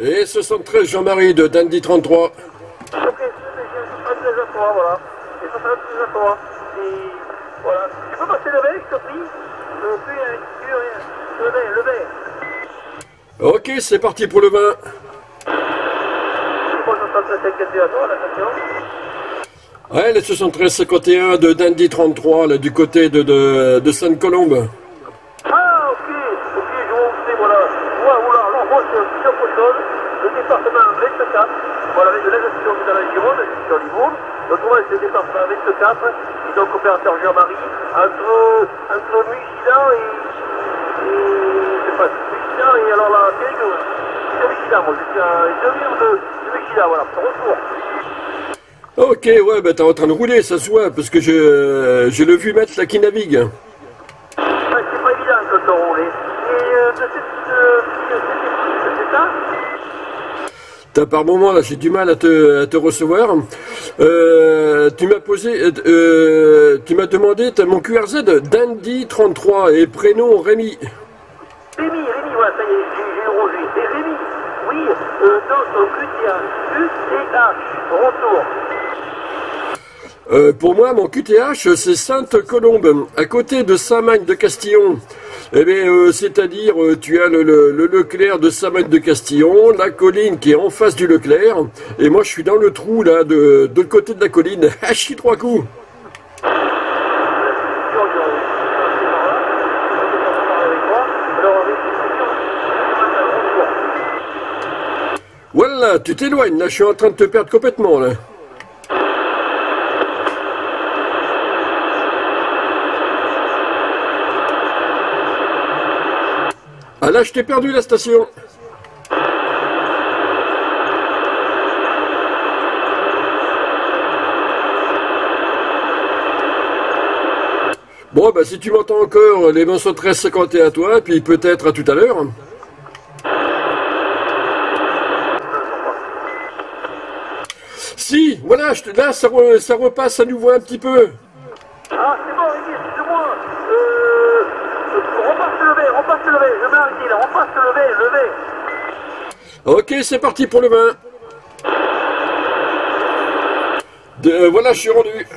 Et 73 Jean-Marie de Dandy33. Voilà. Et ça sera plus à toi. Et voilà. Tu peux passer le verre, s'il te plaît? Le verre. Ok, c'est parti pour le vin. Ouais, les 73-51 de Dandy33, là, du côté de Sainte-Colombe. Ah, ok, je vois où c'est, voilà. Voilà, alors moi, je suis en Pôle-Zone, le département 24, voilà, avec de l'injection de la Gironde, je suis sur Libourne. Donc moi, c'est le département 24, et donc opérateur Jean-Marie, entre Mugilan et alors là, c'est rigolo. C'est Mugilan, moi, je suis à une demi-heure de Mugilan, voilà, retour. Ok, ouais, bah t'es en train de rouler, ça se voit, parce que je l'ai vu mettre là qui navigue. Ouais, c'est pas évident quand on roule. Et c'est ça ? T'as par moment, là, j'ai du mal à te recevoir. Tu m'as posé, tu m'as demandé, t'as mon QRZ Dandy33 et prénom Rémi. Rémi, voilà, ça y est, j'ai le rangé. Et Rémi, oui, dans son QTH, retour. Pour moi, mon QTH, c'est Sainte-Colombe, à côté de Saint-Magne-de-Castillon. Eh bien, c'est-à-dire, tu as le Leclerc de Saint-Magne-de-Castillon, la colline qui est en face du Leclerc, et moi, je suis dans le trou, là, de l'autre côté de la colline. Ah, chie trois coups! Voilà, tu t'éloignes, là, je suis en train de te perdre complètement, là. Ah là, je t'ai perdu la station. Bon, bah si tu m'entends encore, les 73-51 à toi, puis peut-être à tout à l'heure. Si, voilà, là, ça repasse à nouveau un petit peu. Ah, c'est bon, excuse-moi. On passe le verre, je vais arrêter là, on passe le verre. Ok, c'est parti pour le vin. Voilà, je suis rendu. Oh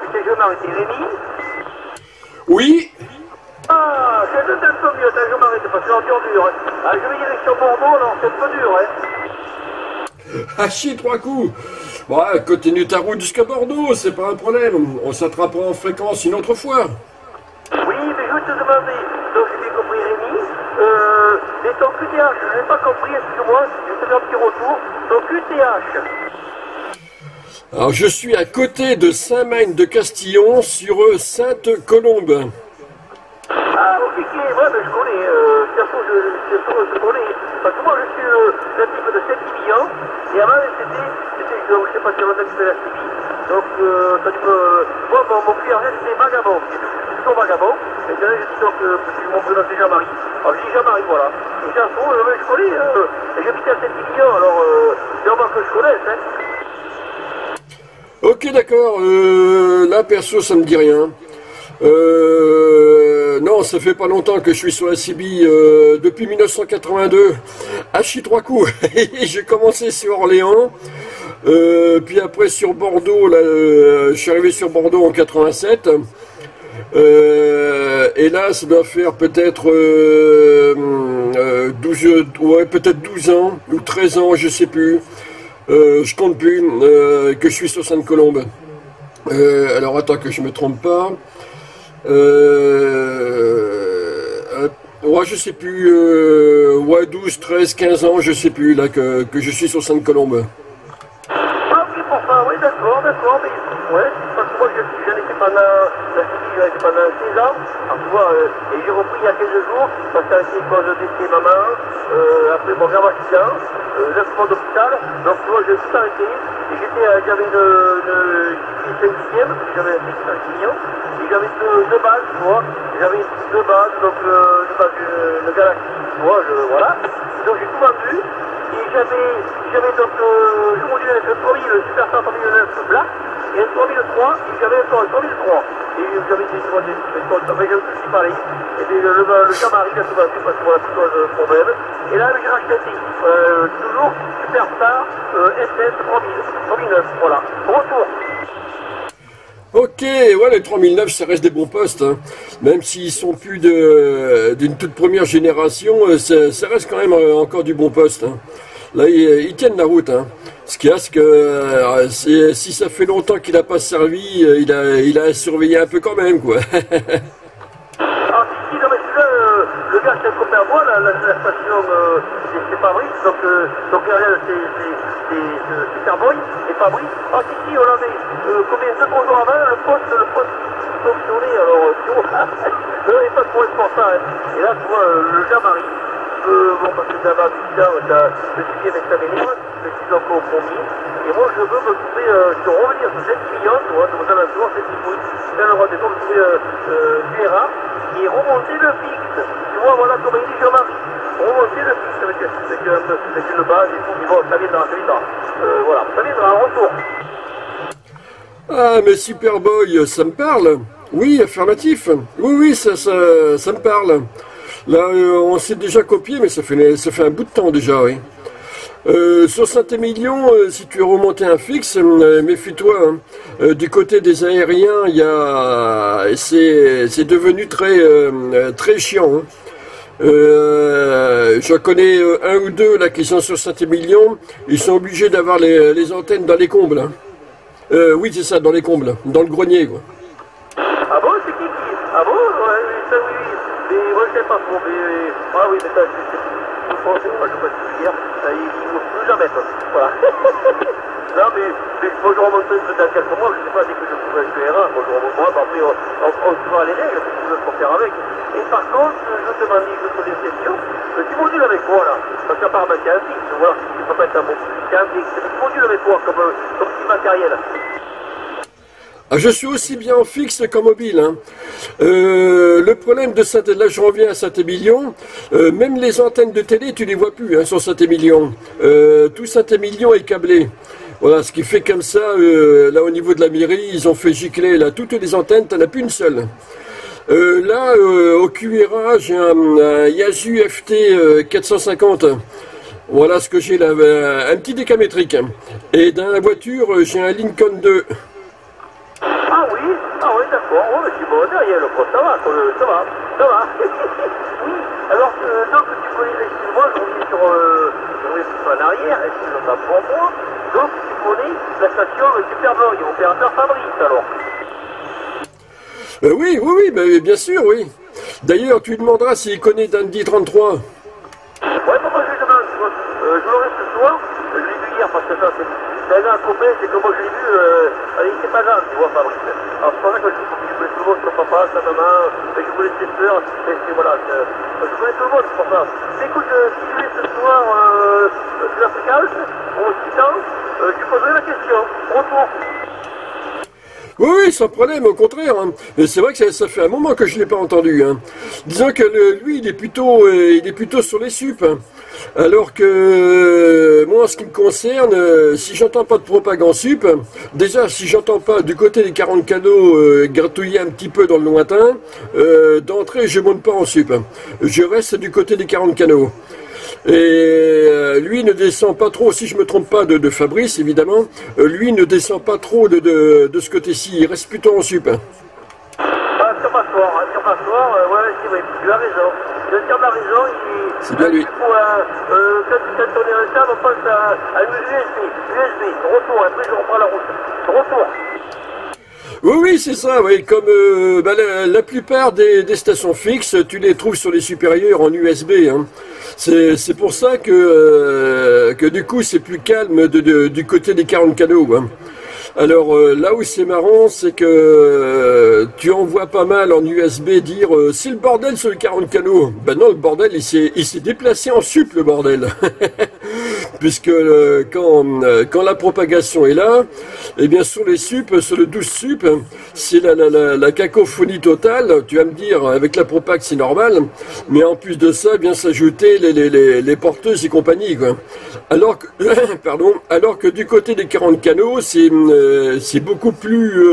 putain, je vais m'arrêter, Rémi. Oui. Ah, c'est un peu mieux, je m'arrête, parce que c'est encore dur. Ah, je vais direction Bordeaux, alors c'est un peu dur, hein. Ah, chier, trois coups. Bon, continue ta route jusqu'à Bordeaux, c'est pas un problème. On s'attrapera en fréquence une autre fois. Oui, mais je veux te demander, donc j'ai compris Rémi, mais ton QTH, je n'ai pas compris, excuse-moi, je vais te faire un petit retour, ton QTH. Alors je suis à côté de Saint-Magne-de-Castillon sur Sainte-Colombe. Ah, ok, ouais, mais je connais, je connais, parce que moi je suis le type de Saint-Émilion, et avant c'était... Donc, je sais pas si on a fait la CB. Donc, ça tu peux. Moi, mon QRZ, c'est vagabond. C'est toujours vagabond. Et là, je dis donc, mon prénom, c'est Jean-Marie. Alors, je dis Jean-Marie, voilà. Et ça se trouve, je connais. Et j'habite à Saint-Émilion, alors, c'est normal que je connaisse, hein. Ok, d'accord. Là, perso, ça me dit rien. Non, ça fait pas longtemps que je suis sur la CB, depuis 1982. Ah, je suis trois coups. J'ai commencé sur Orléans. Puis après sur Bordeaux, là, je suis arrivé sur Bordeaux en 87. Et là, ça doit faire peut-être 12 ans ou 13 ans, je sais plus. Je compte plus que je suis sur Sainte-Colombe. Alors attends que je me trompe pas. Ouais, je sais plus. Ouais, 12, 13, 15 ans, je sais plus là que je suis sur Sainte-Colombe. D'accord, mais ouais, parce que moi j'en étais pendant 16 ans, alors tu vois, et j'ai repris il y a 15 jours, parce que ça a été cause de décès maman, après mon grave accident, 9 mois d'hôpital, donc tu vois, j'ai tout arrêté, et j'avais une 5e, j'avais un fixe à 6 millions, et j'avais deux bases, tu vois, j'avais deux bases, donc le Galaxie, tu vois, voilà, donc j'ai tout vendu. J'avais donc je conduis avec le 3000, le Super100 3009 Black, et le 3003, et j'avais encore le 3003. Et Et puis le Jean-Marie a trouvé un truc parce qu'on a plutôt un problème. Et là, le Galaxie, toujours Superboy, SF3009. Voilà, retour. Ok, ouais, les 3009, ça reste des bons postes, hein. Même s'ils sont plus d'une toute première génération, ça reste quand même encore du bon poste, hein. Là, ils tiennent la route, hein. Ce qu'il y a, c'est que si ça fait longtemps qu'il n'a pas servi, il a surveillé un peu quand même, quoi. Alors, si, non, mais celui-là, le gars, c'est un copain à moi, la station, c'est Fabrice, donc là, c'est Superboy, et Fabrice. Ah, si, on l'avait, combien, 2 jours avant, le poste qui fonctionnait, alors, tu vois, il n'y avait pas de problème pour ça, hein. Et là, tu vois, le Jean-Marie, bon, parce que ça va, je suis avec sa bénévole, je suis encore au premier, et moi, je veux me trouver, je veux revenir sur cette cliente, tu vois, donc ça va toujours, c'est une bouille, là, on va désormais trouver Vera, et remonter le fixe, tu vois, voilà comment il dit Jean-Marie, remonter le fixe avec une base et tout, mais bon, ça viendra, voilà, ça viendra, un retour. Ah, mais Superboy, ça me parle, oui, affirmatif, oui, ça me parle, là, on s'est déjà copié, mais ça fait un bout de temps déjà, oui. Sur Saint-Émilion, si tu veux remonter un fixe, méfie-toi, hein. Du côté des aériens, c'est devenu très chiant, hein. J'en connais un ou deux là qui sont sur Saint-Émilion, ils sont obligés d'avoir les antennes dans les combles, hein. Oui, c'est ça, dans les combles, dans le grenier, quoi. Ah bon, c'est qui? Ah bon, ouais, ça oui, mais moi je sais pas trop, mais ah oui, mais ça je pense, moi je peux te dire, ça y est. Jamais, voilà. Non, mais moi je remonte dans quelques mois, je ne sais pas, dès que je trouve un QR1, moi je remonte, après on trouvera les règles, on peut se faire avec. Et par contre, je demandais une autre question, tu modules avec quoi là? Parce qu'apparemment c'est un fixe, voilà, tu ne peux pas être un bon fixe, c'est un fixe, mais tu modules avec quoi comme petit matériel? Ah, je suis aussi bien en fixe qu'en mobile, hein. Le problème de Saint-Émilion, là je reviens à Saint-Émilion, même les antennes de télé, tu les vois plus, hein, sur Saint-Émilion. Tout Saint-Émilion est câblé. Voilà, ce qui fait comme ça, là au niveau de la mairie, ils ont fait gicler là toutes les antennes, t'en as plus une seule. Là, au QRA, j'ai un Yaesu FT-450. Voilà ce que j'ai là, un petit décamétrique. Et dans la voiture, j'ai un Lincoln2. Ah oui, d'accord, oh, mais c'est bon, derrière le poste, ça va. Oui, alors, donc, tu connais, excuse-moi, je reviens sur, en arrière, excuse-moi, pour moi, donc, tu connais la station Superboy, opérateur Fabrice, alors. Oui, bah, bien sûr, oui. D'ailleurs, tu lui demanderas s'il connaît Dandy33. Ouais, pourquoi je lui demande, je l'aurai ce soir, je l'ai vu hier, parce que ça, c'est un copain, c'est que moi, je l'ai vu, allez, c'est pas grave, tu vois, Fabrice. Alors, c'est pour ça que je voulais tout le monde, son papa, sa maman, et je voulais ses soeurs, et voilà, je voulais tout le monde, pour ça. Écoute, si tu es ce soir, de l'Africaine, au Titan, tu poserais la question, retour. Oui, sans problème, au contraire, hein. C'est vrai que ça fait un moment que je ne l'ai pas entendu, hein. Disons que lui, il est plutôt sur les sup, hein. Alors que moi, en ce qui me concerne, si j'entends pas de propagande sup, déjà, si j'entends pas du côté des 40 canaux gratouiller un petit peu dans le lointain, d'entrée, je monte pas en sup. Je reste du côté des 40 canaux. Et lui ne descend pas trop, si je me trompe pas, de Fabrice, évidemment, lui ne descend pas trop de ce côté-ci, il reste plutôt en sup. Ah, sur ma soir, ouais, c'est vrai, tu as raison. C'est bien lui. Quand on est en retard, on passe à l'USB, retour, après je reprends la route, retour. Oui, c'est ça, oui. Comme la plupart des stations fixes, tu les trouves sur les supérieurs en USB, hein. C'est pour ça que du coup, c'est plus calme du côté des 40 canaux, hein. Alors, là où c'est marrant, c'est que tu en vois pas mal en USB dire « C'est le bordel sur les 40 canaux !» Ben non, le bordel, il s'est déplacé en sup, le bordel. puisque quand la propagation est là, et bien sur les sup, sur le 12 sup, c'est la cacophonie totale. Tu vas me dire, avec la propag c'est normal, mais en plus de ça vient s'ajouter les porteuses et compagnie, quoi. Alors que, pardon, alors que du côté des 40 canaux, c'est beaucoup plus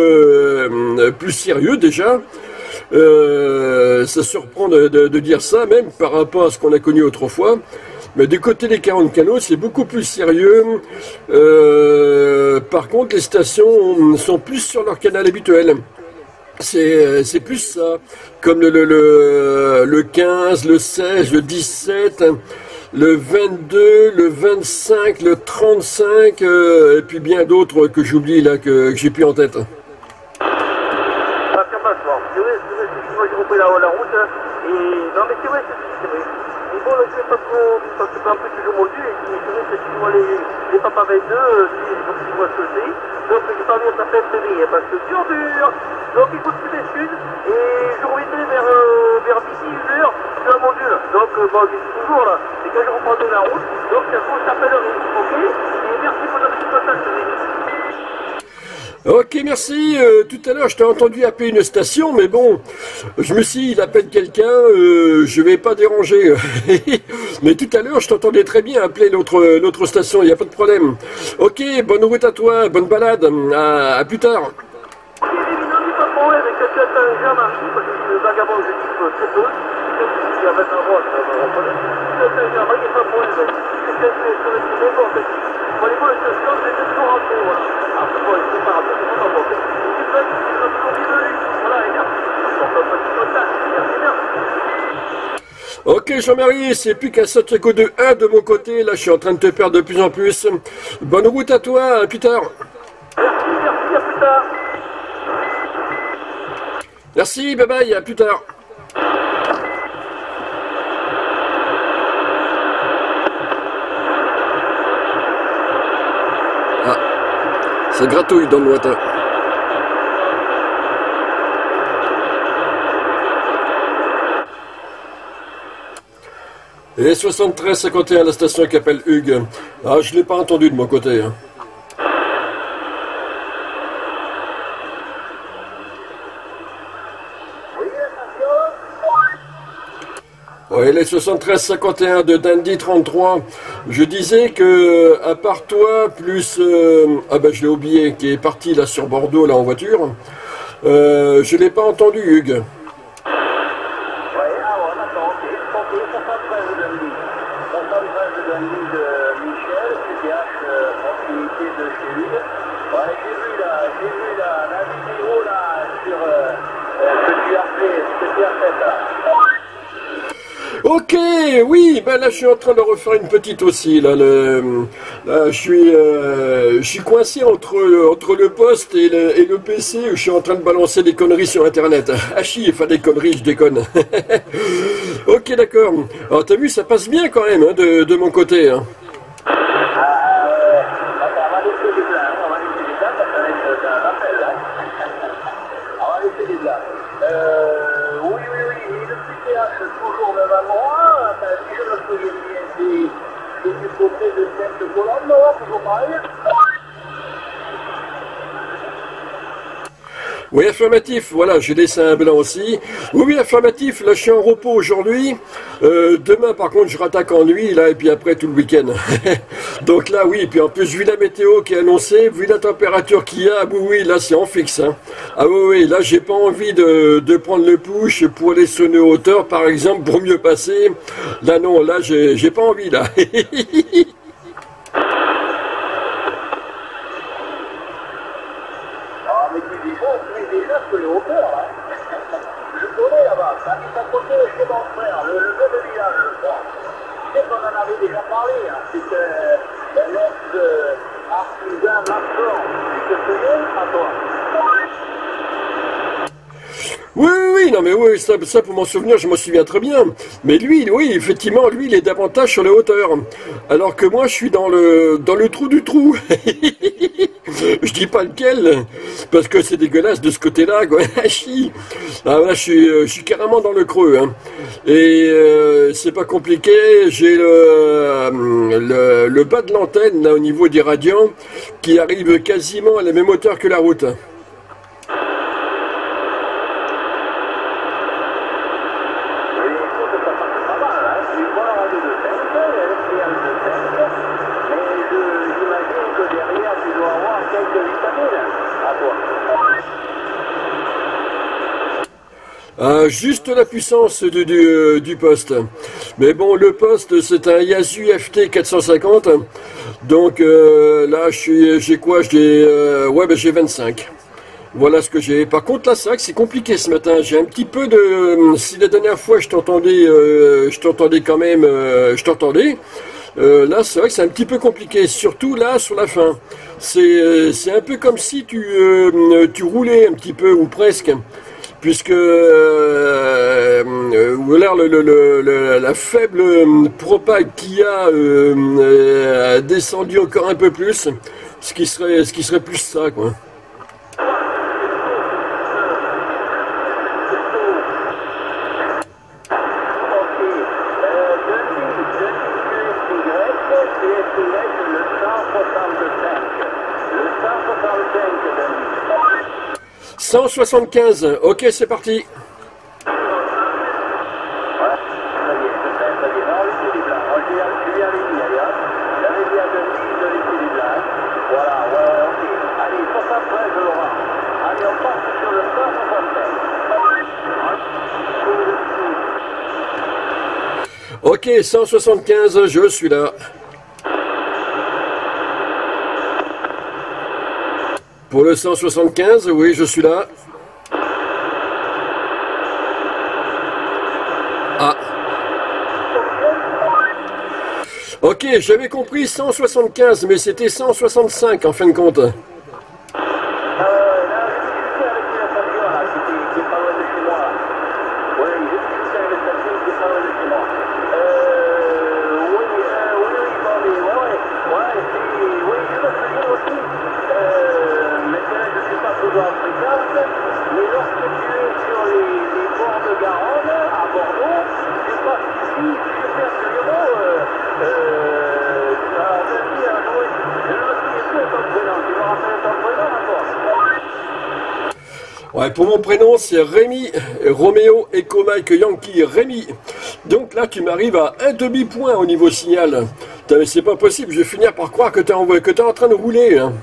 sérieux déjà. Ça surprend de dire ça, même par rapport à ce qu'on a connu autrefois. Mais du côté des 40 canaux, c'est beaucoup plus sérieux. Par contre, les stations sont plus sur leur canal habituel. C'est plus ça. Comme le 15, le 16, le 17... le 22, le 25, le 35, et puis bien d'autres que j'oublie là, que j'ai plus en tête. Donc écoute plus d'excuses et je reviendrai vers midi, 1h, je suis à mon dieu. Donc bon, je suis toujours là, c'est quand je reprends de la route, donc ça se s'appelle Rémi, ok? Et merci pour notre petit contact, Rémi. Ok, merci. Tout à l'heure, je t'ai entendu appeler une station, mais bon, je me suis dit, il appelle quelqu'un, je vais pas déranger. Mais tout à l'heure, je t'entendais très bien appeler l'autre station, il n'y a pas de problème. Ok, bonne route à toi, bonne balade, à plus tard. Ok Jean-Marie, c'est plus qu'à 7 secondes de 1 de mon côté, là je suis en train de te perdre de plus en plus. Bonne route à toi, à plus tard. Merci, à plus tard. Merci, bye bye, à plus tard. Ah, ça gratouille dans le lointain. Et 7351, la station qui appelle Hugues. Ah, je ne l'ai pas entendu de mon côté. Hein. Oui, les 7351 de Dandy33, je disais que, à part toi, plus... ah ben je l'ai oublié, qui est parti là sur Bordeaux, là en voiture, je ne l'ai pas entendu, Hugues. Ok, oui, ben là je suis en train de refaire une petite aussi, là, là je suis coincé entre le poste et le PC, où je suis en train de balancer des conneries sur internet. Ah chier, enfin des conneries, je déconne. Ok, d'accord. Alors t'as vu, ça passe bien quand même, hein, de mon côté. Hein. Oui, affirmatif, voilà, j'ai laissé un blanc aussi. Oui, affirmatif, là je suis en repos aujourd'hui. Demain par contre je rattaque en nuit, là, et puis après tout le week-end. Donc là, oui, et puis en plus, vu la météo qui est annoncée, vu la température qu'il y a, oui, là c'est en fixe. Hein. Ah oui, là j'ai pas envie de prendre le push pour aller sonner aux hauteurs, par exemple, pour mieux passer. Là non, là j'ai pas envie, là. Non mais oui, ça pour m'en souvenir, je m'en souviens très bien. Mais lui, oui, effectivement, lui, il est davantage sur les hauteurs. Alors que moi, je suis dans le trou du trou. Je dis pas lequel, parce que c'est dégueulasse de ce côté-là, quoi. Ah, là, je suis carrément dans le creux, hein. Et c'est pas compliqué, j'ai le bas de l'antenne, là, au niveau des radiants, qui arrive quasiment à la même hauteur que la route. Juste la puissance du poste. Mais bon, le poste, c'est un Yaesu FT-450. Donc là, j'ai quoi? J'ai 25. Voilà ce que j'ai. Par contre, là, c'est vrai que c'est compliqué ce matin. J'ai un petit peu de... Si la dernière fois, je t'entendais quand même... je t'entendais. Là, c'est vrai que c'est un petit peu compliqué. Surtout là, sur la fin. C'est un peu comme si tu roulais un petit peu, ou presque. Puisque voilà, la faible propague qu'il y a descendu encore un peu plus, ce qui serait plus ça, quoi. — 175, ok, c'est parti. — Ok, 175, je suis là. Pour le 175, oui, je suis là. Ah. Ok, j'avais compris 175, mais c'était 165 en fin de compte. Ouais, pour mon prénom, c'est Rémi, Roméo, Echo, Mike, Yankee, Rémi. Donc là, tu m'arrives à un demi-point au niveau signal. Putain, mais c'est pas possible, je vais finir par croire que t'es en train de rouler. Hein.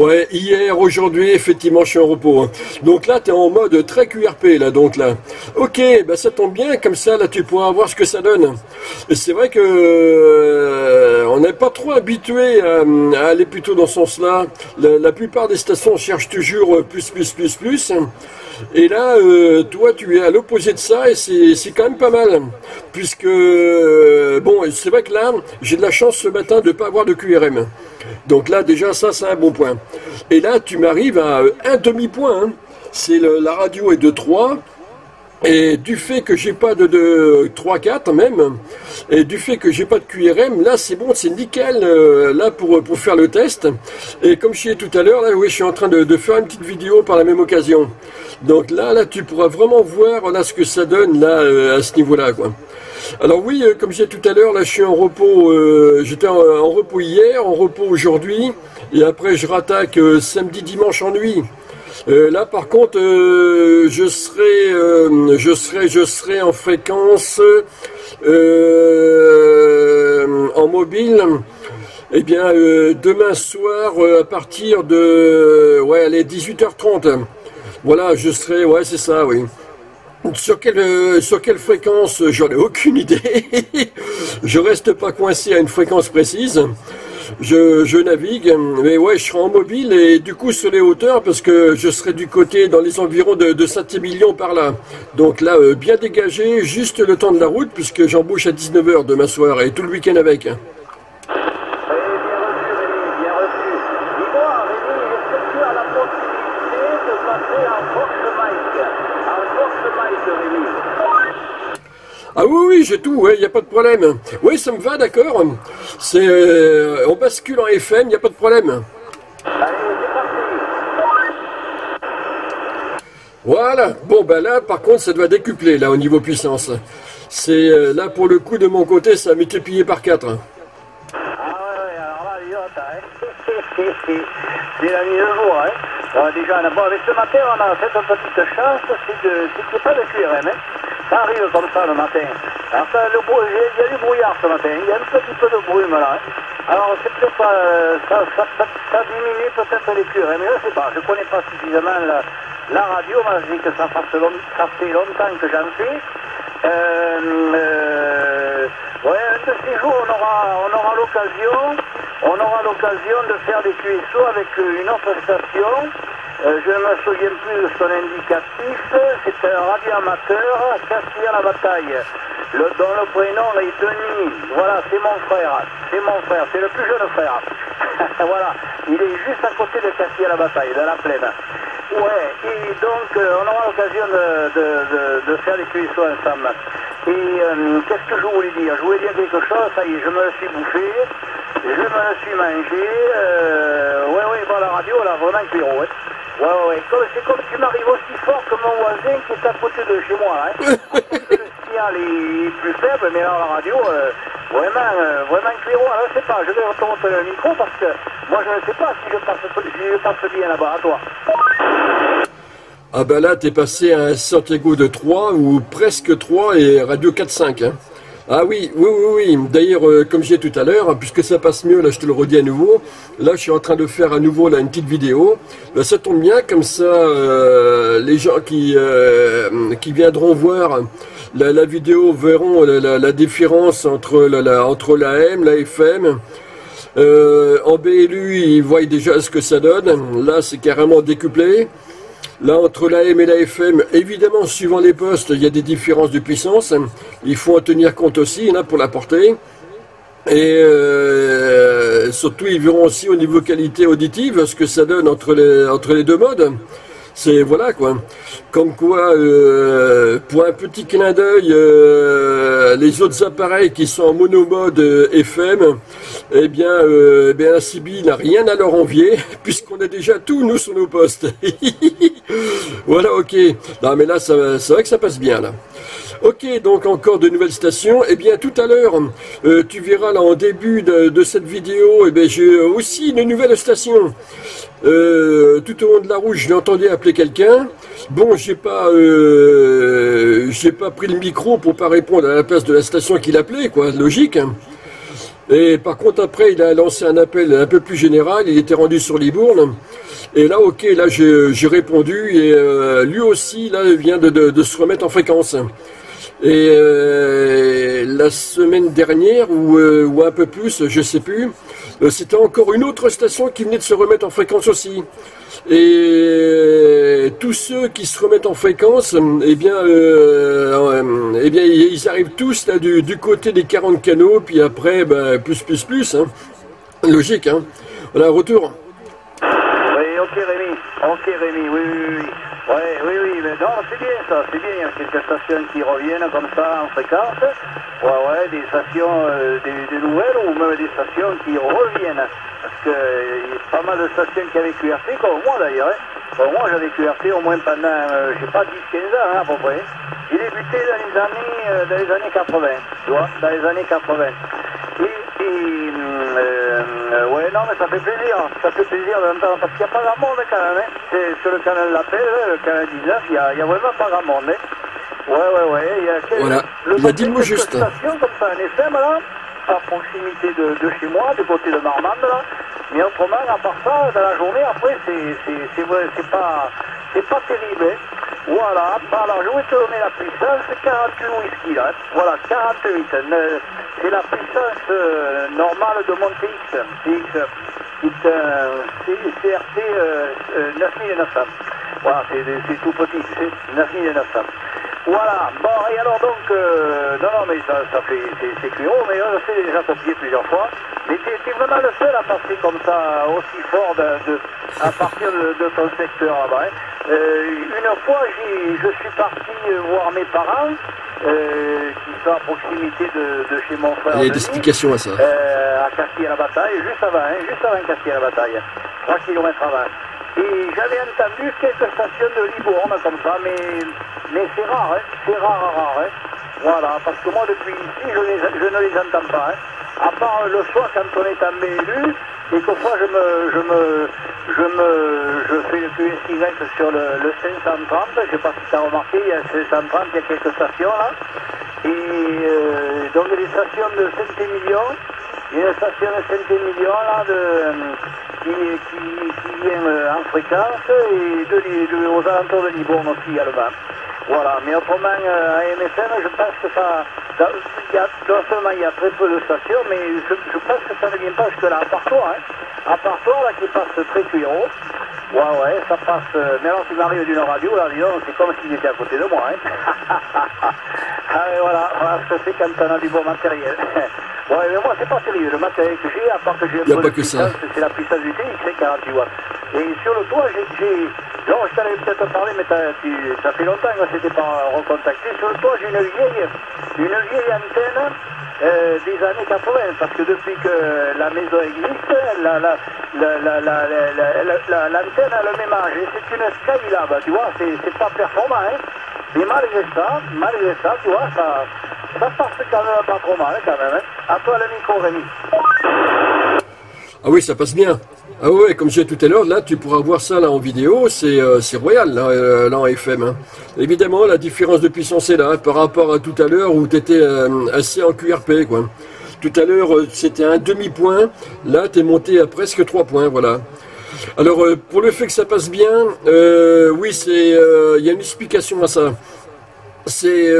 Ouais, hier, aujourd'hui, effectivement, je suis en repos. Hein. Donc là, tu es en mode très QRP, là, donc là. Ok, bah ça tombe bien, comme ça, là, tu pourras voir ce que ça donne. C'est vrai que on n'est pas trop habitué à aller plutôt dans ce sens-là. La plupart des stations cherchent toujours plus. Et là, toi, tu es à l'opposé de ça et c'est quand même pas mal. Puisque, bon, c'est vrai que là, j'ai de la chance ce matin de ne pas avoir de QRM. Donc là, déjà, ça, c'est un bon point. Et là, tu m'arrives à un demi-point. Hein. La radio est de 3. Et du fait que j'ai pas de 3-4 même, et du fait que j'ai pas de QRM, là c'est bon, c'est nickel, là pour faire le test. Et comme je disais tout à l'heure, là oui, je suis en train de faire une petite vidéo par la même occasion. Donc là tu pourras vraiment voir là ce que ça donne là à ce niveau-là quoi. Alors oui, comme je disais tout à l'heure, là je suis en repos, j'étais en repos hier, en repos aujourd'hui, et après je rattaque samedi, dimanche en nuit. Là par contre je serai en fréquence en mobile et bien demain soir à partir de ouais les 18h30 voilà je serai ouais c'est ça oui. Sur quelle fréquence j'en ai aucune idée. Je reste pas coincé à une fréquence précise. Je navigue, mais ouais, je serai en mobile et du coup sur les hauteurs parce que je serai du côté dans les environs de Saint-Émilion par là. Donc là, bien dégagé, juste le temps de la route puisque j'embauche à 19h demain soir et tout le week-end avec. Ah oui, j'ai tout, il n'y a pas de problème. Oui, ça me va, d'accord. On bascule en FM, il n'y a pas de problème. Voilà, bon, ben là, par contre, ça doit décupler, là, au niveau puissance. Là, pour le coup, de mon côté, ça a multiplié par 4. Ah ouais, alors là, c'est la nuit de jour, hein. Alors, déjà, bon, avec ce matin, on a fait une petite chance, c'est qu'il n'y ait pas de QRM, hein. Ça arrive comme ça le matin. Alors ça, il y a du brouillard ce matin, il y a un petit peu de brume là. Alors c'est peut-être pas, ça diminue peut-être les QRM, mais je ne sais pas, je ne connais pas suffisamment la radio, mais je dis que ça fait longtemps que j'en suis. Ouais, un de ces jours on aura l'occasion de faire des QSO avec une autre station. Je ne me souviens plus de son indicatif, c'est un radio amateur, Cassier à la bataille, dont le prénom est Denis, voilà, c'est mon frère, c'est le plus jeune frère, voilà, il est juste à côté de Cassier à la bataille, dans la plaine. Ouais, et donc on aura l'occasion de faire les cuissons ensemble. Et qu'est-ce que je voulais dire? Je voulais dire quelque chose, ça y est, je me le suis bouffé. Je me le suis mangé, ouais, bon, la radio, elle a vraiment clairou, hein. Ouais, c'est comme tu m'arrives aussi fort que mon voisin qui est à côté de chez moi, hein. Le signal est plus faible, mais là, la radio, vraiment clairou. Alors, je sais pas, je vais retourner le micro parce que moi, je ne sais pas si je passe bien là-bas, à toi. Ah ben là, t'es passé à un Santiago de 3, ou presque 3, et radio 4-5, hein. Ah oui. D'ailleurs, comme j'ai dit tout à l'heure, puisque ça passe mieux, là, je te le redis à nouveau. Là, je suis en train de faire à nouveau là une petite vidéo. Là, ça tombe bien, comme ça, les gens qui viendront voir la vidéo verront la différence entre la AM, la FM. En BLU, ils voient déjà ce que ça donne. Là, c'est carrément décuplé. Là, entre l'AM et la FM, évidemment, suivant les postes, il y a des différences de puissance. Il faut en tenir compte aussi, là, pour la portée. Et surtout, ils verront aussi au niveau qualité auditive ce que ça donne entre les deux modes. C'est, voilà, quoi. Comme quoi, pour un petit clin d'œil, les autres appareils qui sont en monomode FM, eh bien, la CB n'a rien à leur envier, puisqu'on a déjà tout, nous, sur nos postes. Voilà, ok. Non, mais là, c'est vrai que ça passe bien, là. Ok, donc encore de nouvelles stations. Eh bien, tout à l'heure, tu verras, là, en début de cette vidéo, eh bien, j'ai aussi une nouvelle station. Tout au long de la route, je l'ai entendu appeler quelqu'un. Bon, j'ai pas pris le micro pour pas répondre à la place de la station qu'il appelait, quoi, logique. Et par contre, après, il a lancé un appel un peu plus général. Il était rendu sur Libourne. Et là, ok, là, j'ai répondu. Et lui aussi, là, il vient de se remettre en fréquence. Et la semaine dernière, ou un peu plus, je sais plus, c'était encore une autre station qui venait de se remettre en fréquence aussi. Et tous ceux qui se remettent en fréquence, eh bien ils arrivent tous là, du côté des 40 canaux, puis après, bah, plus, hein. Logique, hein. Voilà, retour. Oui, ok Rémi, oui. Oui, mais non, c'est bien ça, c'est bien, il y a quelques stations qui reviennent comme ça en fréquence, ouais, des stations, des nouvelles ou même des stations qui reviennent, parce qu'il y a pas mal de stations qui avaient QRT, comme moi d'ailleurs, comme moi j'avais QRT au moins pendant, je sais pas, 10-15 ans hein, à peu près, j'ai débuté dans les années 80, tu vois, dans les années 80, ouais, non, mais ça fait plaisir d'entendre, parce qu'il n'y a pas grand monde quand même, hein. C'est sur le canal Lapel, le canal 19, il n'y a vraiment pas grand monde, hein. Ouais, il y a quelques, voilà. Il a dit le mot juste. Stations comme ça, un FM, là, à proximité de chez moi, du côté de Marmande, là, mais autrement, à part ça, dans la journée, après, c'est pas terrible, hein. Voilà, alors je vais te donner la puissance, 48 whisky là, voilà, 48, c'est la puissance normale de mon TX, c'est CRT 9900, voilà, c'est tout petit, c'est 9900, voilà, bon, et alors donc, non, mais ça fait, c'est cuiro, mais on s'est déjà copié plusieurs fois, mais t'es vraiment le seul à passer comme ça, aussi fort à partir de ton secteur là-bas, hein. Une fois, je suis parti voir mes parents, qui sont à proximité de chez mon frère. Il y a des explications à ça. À Cassier à la bataille, juste avant Cassier à la bataille, 3 km avant. Et j'avais entendu quelques stations de Libourne comme ça, mais c'est rare, hein, c'est rare. Voilà, parce que moi depuis ici, je ne les entends pas, hein. À part le soir quand on est en BLU, quelquefois je fais le QS sur le 530, je sais pas si tu as remarqué, il y a 530, il y a quelques stations là, et donc il y a des stations de Saint-Émilion, il y a une station de Saint-Émilion là, qui vient en fréquence, et aux alentours de Libourne aussi également. Voilà, mais autrement, à MSM, je pense que ça... Non seulement il y a très peu de stations, mais je pense que ça ne vient pas jusque-là, à part toi, là, qui passe très cuiro. Ouais, ça passe... Mais alors, tu m'arrives d'une radio, là, dis donc, c'est comme s'il était à côté de moi, hein. Ah, et voilà ce que c'est quand on a du bon matériel. Ouais, mais moi, c'est pas sérieux, le matériel que j'ai, à part que j'ai... Il n'y a pas que ça. C'est la puissance du TX, c'est 48 watts. Et sur le toit, j'ai... Non, je t'en avais peut-être parlé, mais ça fait longtemps que c'était pas recontacté. Sur le toit, j'ai une vieille antenne des années 80, parce que depuis que la maison existe, l'antenne a le même âge. C'est une Skylab, tu vois, c'est pas performant, hein. Mais malgré ça, tu vois, ça passe quand même pas trop mal, quand même, hein. À toi le micro, Rémi. Ah oui, ça passe bien. Ah ouais, comme je disais tout à l'heure, là tu pourras voir ça là en vidéo, c'est royal là en FM. Hein. Évidemment, la différence de puissance est là par rapport à tout à l'heure où tu étais assez en QRP quoi. Tout à l'heure c'était un demi-point, là tu es monté à presque 3 points, voilà. Alors pour le fait que ça passe bien, oui, il y a une explication à ça. C'est,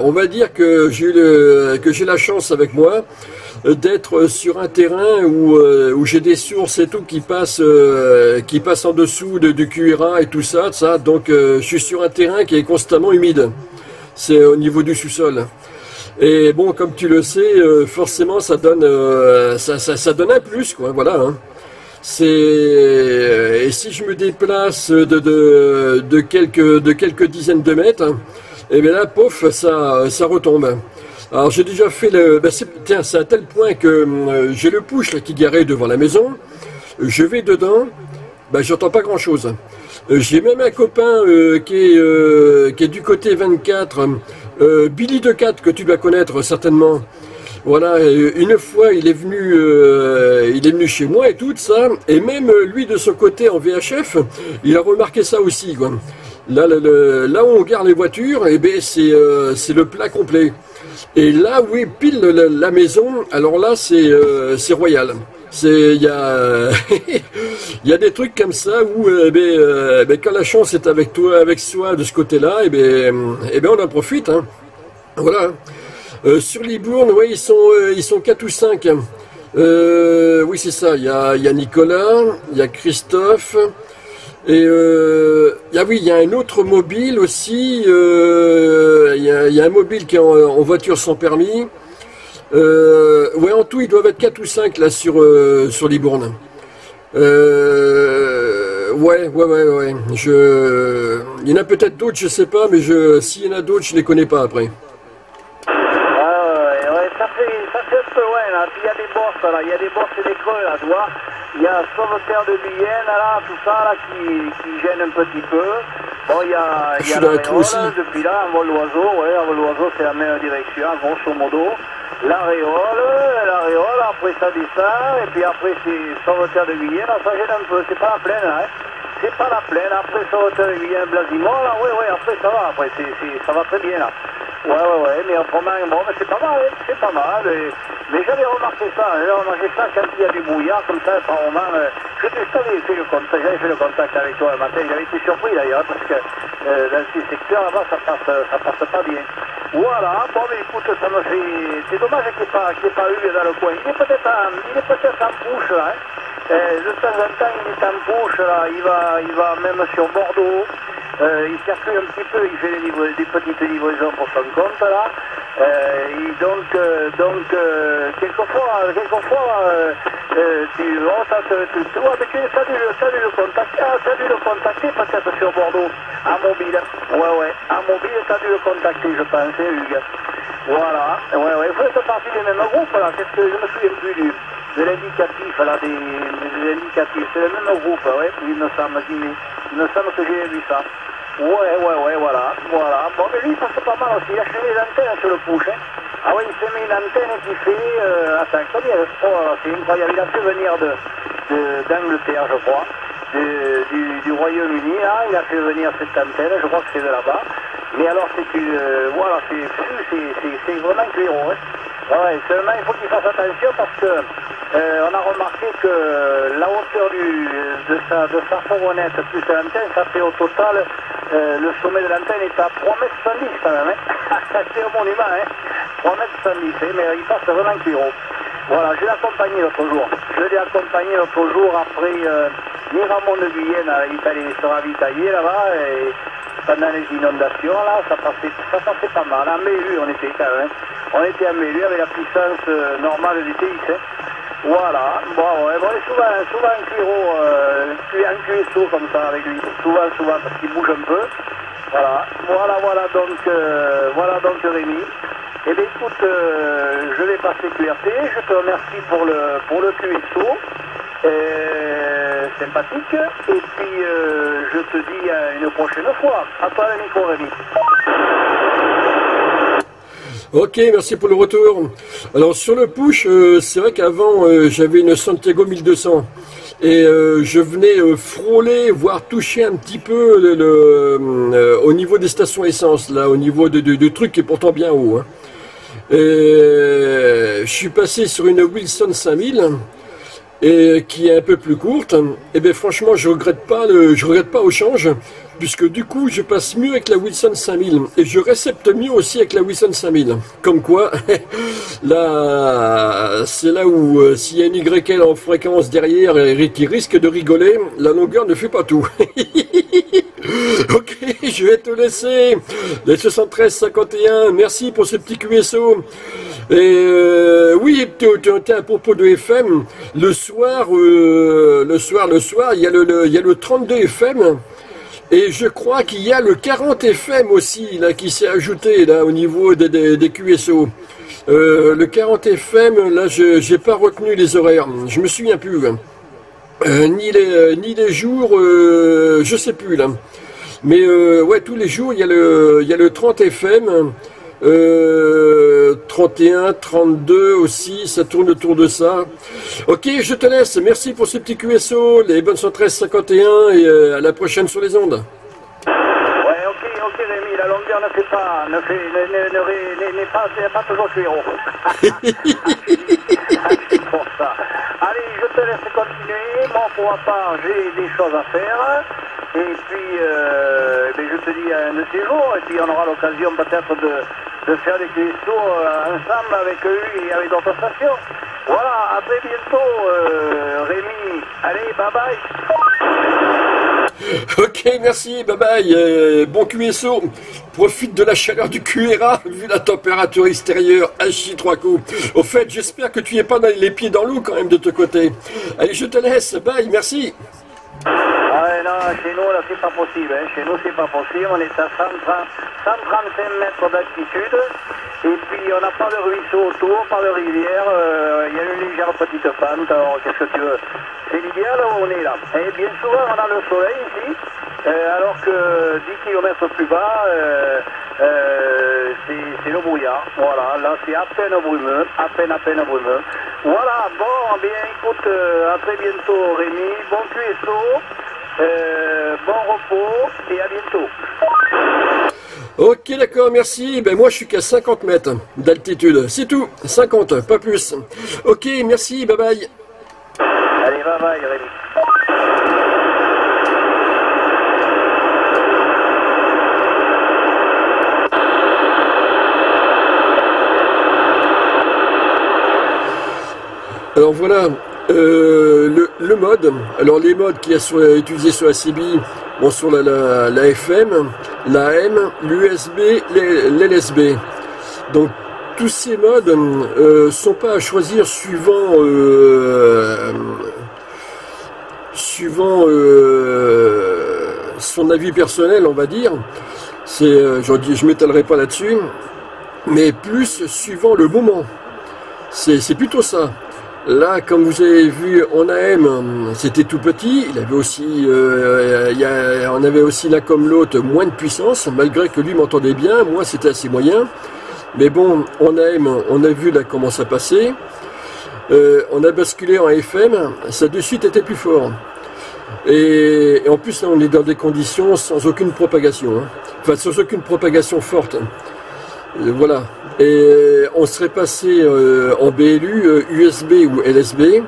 on va dire que j'ai la chance avec moi d'être sur un terrain où j'ai des sources et tout qui passent en dessous du QRA et tout ça. Donc je suis sur un terrain qui est constamment humide. C'est au niveau du sous-sol. Et bon, comme tu le sais, forcément ça donne un plus quoi. Voilà. Hein. Et si je me déplace de quelques dizaines de mètres, et bien là, pof, ça retombe. Alors j'ai déjà fait tiens, c'est à tel point que j'ai le push là, qui garait devant la maison, je vais dedans, ben, j'entends pas grand chose. J'ai même un copain qui est du côté 24, Billy24, que tu dois connaître certainement. Voilà, une fois il est venu chez moi et tout ça, et même lui de son côté en VHF, il a remarqué ça aussi quoi. Là, là où on garde les voitures, eh ben, c'est le plat complet. Et là, oui, pile la maison, alors là, c'est royal. Il y a, y a des trucs comme ça où quand la chance est avec toi, avec soi de ce côté-là, on en profite. Hein. Voilà. Sur Libourne, ouais, ils sont 4 ou 5. Oui, c'est ça. Il y a Nicolas, il y a Christophe. Et il y a un autre mobile aussi, il y a un mobile qui est en voiture sans permis. Ouais, en tout, ils doivent être 4 ou 5 là sur Libourne. Ouais. Il y en a peut-être d'autres, je sais pas, mais s'il y en a d'autres, je les connais pas après. Ça fait un peu, ouais, là. Puis il y a des bosses, là. Il y a des bosses et des creux, là, tu vois. Il y a Sauveterre de Guyenne, là, tout ça, là, qui gêne un petit peu. Bon, il y a la Réole, depuis là, on voit l'oiseau, ouais, on voit l'oiseau, c'est la même direction, grosso modo. La Réole, après ça descend, et puis après c'est Sauveterre de Guyenne, là, ça gêne un peu, c'est pas la plaine, hein. C'est pas la plaine, après Sauveterre de Guyenne, Blasimont, là, ouais, après ça va, après ça va très bien, là. Ouais, mais autrement, bon, c'est pas mal, mais j'avais remarqué ça quand il y a du brouillard, comme ça, par moment, j'avais fait le contact avec toi le matin, j'avais été surpris d'ailleurs, parce que dans ces secteurs, là-bas, ça passe pas bien. Voilà, bon, mais écoute, ça me fait... C'est dommage qu'il n'y ait pas eu dans le coin. Il est peut-être en bouche, là, hein. De temps en temps, il est en bouche, là, il va même sur Bordeaux. Il circule un petit peu, il fait des petites livraisons pour son compte là. Quelquefois, t'as dû le contacter peut-être sur Bordeaux, en mobile. Ouais, en mobile, t'as dû le contacter, je pense, Hugues. Voilà, ouais, il faut faire partie des mêmes groupes là, parce que je me souviens plus de l'indicatif là, des indicatifs, c'est le même groupe, ouais, il me semble que j'ai vu ça. Ouais, voilà. Bon, mais lui, ça c'est pas mal aussi. Il a acheté les antennes sur le push, hein. Ah oui, il s'est mis une antenne qui fait... attends, combien de fois, c'est incroyable. Il a pu venir d'Angleterre, je crois, du Royaume-Uni, hein. Il a fait venir cette antenne, je crois que c'est de là-bas. Mais alors, c'est une... voilà, c'est vraiment clairant, hein. Ouais, seulement, il faut qu'il fasse attention parce que... on a remarqué que la hauteur de sa fourgonnette plus l'antenne, ça fait au total, le sommet de l'antenne est à 3,110 m quand même, hein. C'est un monument, hein, 3,110 m, mais il passe vraiment plus haut. Voilà, je l'ai accompagné l'autre jour après les Ramons de Guyenne, il se ravitailler là-bas, et pendant les inondations, là, ça passait pas mal, en BLU on était quand même, on était en BLU avec la puissance normale du TX, hein. Voilà, bon, il est souvent un cuirot, un cuisseau comme ça avec lui, souvent, parce qu'il bouge un peu. Voilà donc Rémi. Eh bien écoute, je vais passer QRT, je te remercie pour le cuisseau, sympathique, et puis je te dis à une prochaine fois. À toi le micro Rémi. Ok, merci pour le retour. Alors sur le push, c'est vrai qu'avant j'avais une Santiago 1200 et je venais frôler, voire toucher un petit peu au niveau des stations essence, là, au niveau de trucs qui est pourtant bien haut, hein. Et je suis passé sur une Wilson5000 et qui est un peu plus courte. Et bien franchement, je regrette pas au change, puisque du coup je passe mieux avec la Wilson5000 et je récepte mieux aussi avec la Wilson5000. Comme quoi, là, c'est là où s'il y a une YL en fréquence derrière et qui risque de rigoler, la longueur ne fait pas tout. Ok, je vais te laisser. Les 73-51, merci pour ce petit QSO. Et oui, à propos de FM, le soir, il y a le 32 FM. Et je crois qu'il y a le 40 FM aussi, là, qui s'est ajouté, là, au niveau des QSO. Le 40 FM, là, j'ai pas retenu les horaires. Je me souviens plus. Ni les jours, je sais plus, là. Mais, ouais, tous les jours, il y a le 30 FM. 31, 32 aussi, ça tourne autour de ça. Ok, je te laisse, merci pour ce petit QSO, les bonnes 113-51 et à la prochaine sur les ondes. Rémi, la longueur ne fait pas, n'est pas toujours héros. C'est pour ça. Allez, je te laisse continuer. Moi, pour ma part, j'ai des choses à faire. Et puis, je te dis un de ces jours. Et puis, on aura l'occasion peut-être de faire des questions ensemble avec eux et avec d'autres stations. Voilà, à très bientôt, Rémi. Allez, bye bye. Ok, merci, bye bye, bon QSO, profite de la chaleur du QRA, vu la température extérieure, à chi trois coups. Au fait, j'espère que tu n'es pas les pieds dans l'eau quand même de ton côté. Allez, je te laisse, bye, merci. Ah ouais, non, chez nous, là, c'est pas possible, hein. Chez nous, c'est pas possible, on est à 135 mètres d'altitude, et puis on n'a pas de ruisseau autour, pas de rivière, il y a une légère petite pente, alors qu'est-ce que tu veux? C'est l'idéal, on est là. Et bien souvent, on a le soleil ici, alors que 10 km plus bas, c'est le brouillard. Voilà, là, c'est à peine brumeux, à peine brumeux. Voilà, bon, bien, écoute, à très bientôt, Rémi, bon QSO, bon repos, et à bientôt. Ok, d'accord, merci. Ben moi, je suis qu'à 50 mètres d'altitude. C'est tout. 50, pas plus. Ok, merci, bye bye. Allez, bye bye, Rémi. Alors voilà, le mode. Alors les modes qu'il y a utilisés sur la CBI, bon, sur la FM, la AM, l'USB, l'LSB. Donc tous ces modes sont pas à choisir suivant son avis personnel, on va dire. C'est, je m'étalerai pas là-dessus, mais plus suivant le moment. C'est plutôt ça. Là, comme vous avez vu en AM, c'était tout petit. Il avait aussi, on avait aussi là comme l'autre moins de puissance, malgré que lui m'entendait bien. Moi, c'était assez moyen. Mais bon, en AM, on a vu là comment ça passait. On a basculé en FM. Ça de suite était plus fort. Et en plus, là, on est dans des conditions sans aucune propagation. Hein. Enfin, sans aucune propagation forte. Voilà. Et on serait passé en BLU, USB ou LSB,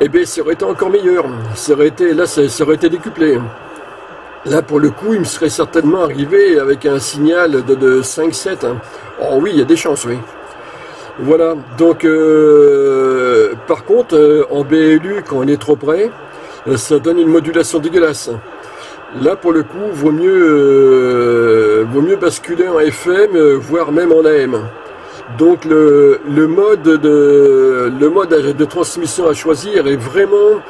et bien ça aurait été encore meilleur. Ça aurait été, là, ça aurait été décuplé. Là, pour le coup, il me serait certainement arrivé avec un signal de 5-7. Hein. Oh oui, il y a des chances, oui. Voilà, donc par contre, en BLU, quand on est trop près, ça donne une modulation dégueulasse. Là, pour le coup, vaut mieux basculer en FM, voire même en AM. Donc le mode de transmission à choisir est vraiment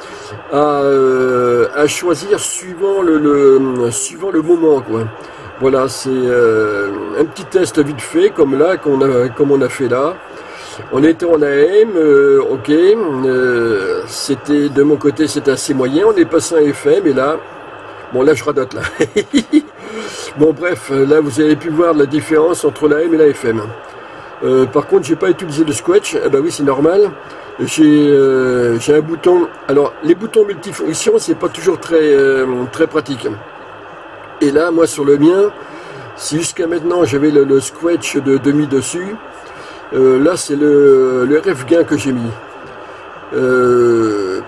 à choisir suivant le moment, quoi. Voilà, c'est un petit test vite fait comme là comme on a fait là. On était en AM, ok. C'était de mon côté, c'était assez moyen. On est passé en FM et là. Bon, là, je radote, là. Bon, bref, là, vous avez pu voir la différence entre la AM et la FM. Par contre, j'ai pas utilisé le squelch. Eh ben oui, c'est normal. J'ai un bouton. Alors, les boutons multifonctions, c'est pas toujours très pratique. Et là, moi, sur le mien, si jusqu'à maintenant, j'avais le squelch de demi dessus, là, c'est le RF gain que j'ai mis.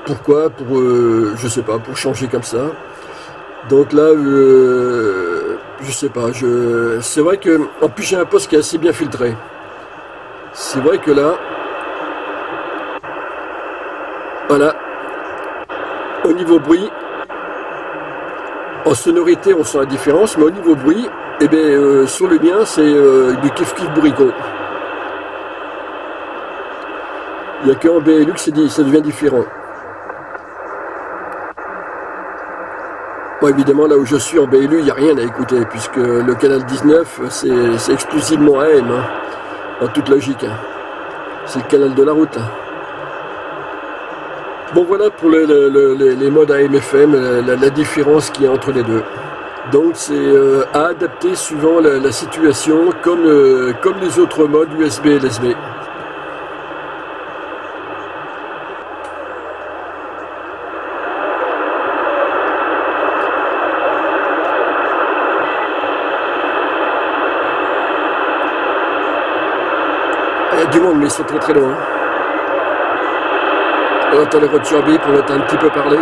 Pourquoi? Pour, je sais pas, pour changer comme ça. Donc là, je sais pas, c'est vrai que, en plus j'ai un poste qui est assez bien filtré. C'est vrai que là, voilà, au niveau bruit, en sonorité on sent la différence, mais au niveau bruit, eh bien, sur le mien c'est du kiff-kiff bourricot. Il n'y a qu'en BLU que ça devient différent. Bon, évidemment, là où je suis en BLU, il n'y a rien à écouter, puisque le canal 19, c'est exclusivement AM, hein, en toute logique. Hein. C'est le canal de la route. Hein. Bon, voilà pour les modes AM-FM, la différence qu'il y a entre les deux. Donc, c'est à adapter suivant la situation, comme les autres modes USB et LSB. y a du monde, mais ils sont très très loin. On entend les voitures bip, on entend un petit peu parler.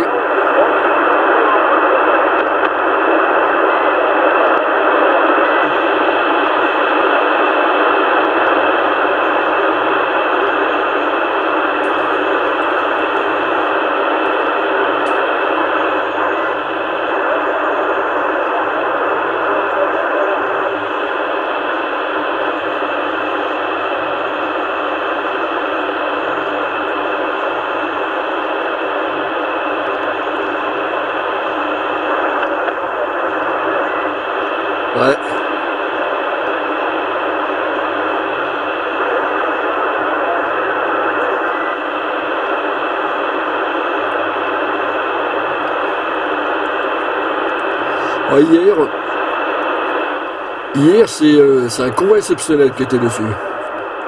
Hier, c'est un convoi exceptionnel qui était dessus.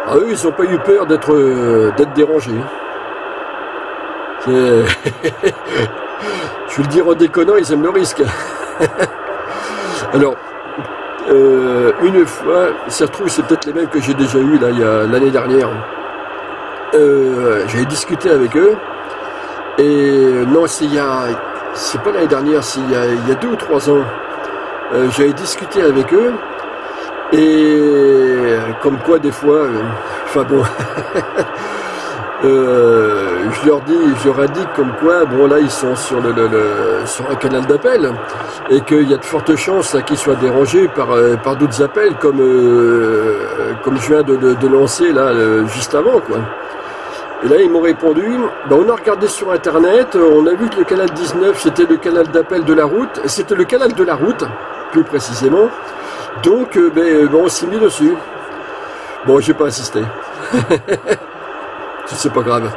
Alors, eux, ils n'ont pas eu peur d'être dérangés. Je vais le dire en déconnant, ils aiment le risque. Alors, une fois, ça se trouve, c'est peut-être les mêmes que j'ai déjà eu l'année dernière. J'ai discuté avec eux. Et non, c'est pas l'année dernière, c'est il y a 2 ou 3 ans. J'avais discuté avec eux et comme quoi des fois, enfin bon, je leur indique comme quoi, bon là ils sont sur sur un canal d'appel et qu'il y a de fortes chances qu'ils soient dérangés par d'autres appels comme je viens de lancer là juste avant quoi. Et là ils m'ont répondu, ben, on a regardé sur internet, on a vu que le canal 19 c'était le canal d'appel de la route, c'était le canal de la route plus précisément, donc ben, on s'est mis dessus. Bon, j'ai pas assisté, c'est pas grave,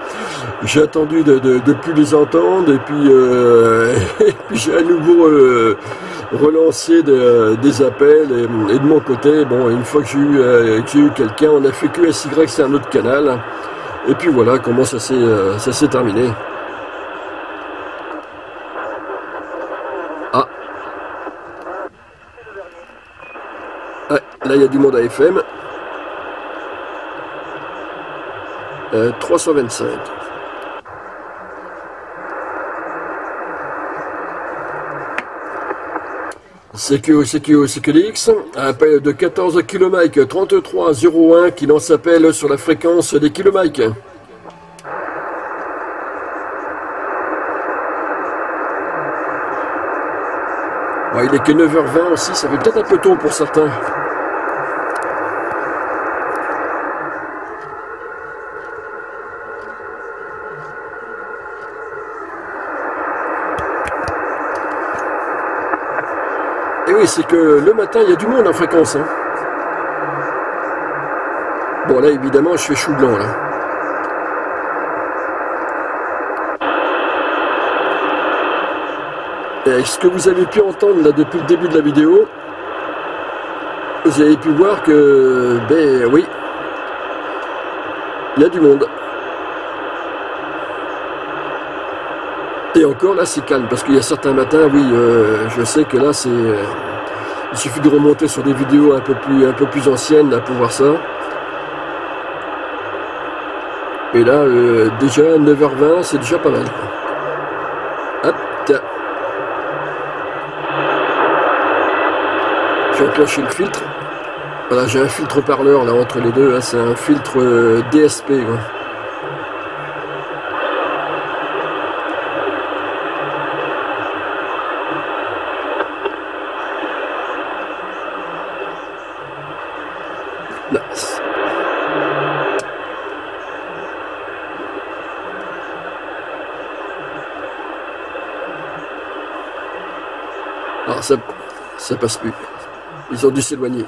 j'ai attendu de plus les entendre et puis j'ai à nouveau relancé des appels et de mon côté, bon une fois que j'ai eu quelqu'un, on a fait QSY, c'est un autre canal. Et puis voilà comment ça s'est terminé. Ah. Ouais, là il y a du monde à FM. 325. CQLX, appel de 14 km, 3301 qui lance appel sur la fréquence des kilomètres. Ouais, il n'est que 9h20 aussi, ça fait peut-être un peu tôt pour certains. Oui, c'est que le matin, il y a du monde en fréquence. Hein. Bon, là, évidemment, je fais chou blanc, là. Et ce que vous avez pu entendre, là, depuis le début de la vidéo, vous avez pu voir que, ben, oui, il y a du monde. Et encore là c'est calme parce qu'il y a certains matins, oui, je sais que là c'est il suffit de remonter sur des vidéos un peu plus anciennes là, pour voir ça. Et là déjà 9h20 c'est déjà pas mal. Hop, tiens. J'ai enclenché le filtre. Voilà, j'ai un filtre parleur là entre les deux, hein, c'est un filtre DSP quoi. Ça passe plus. Ils ont dû s'éloigner.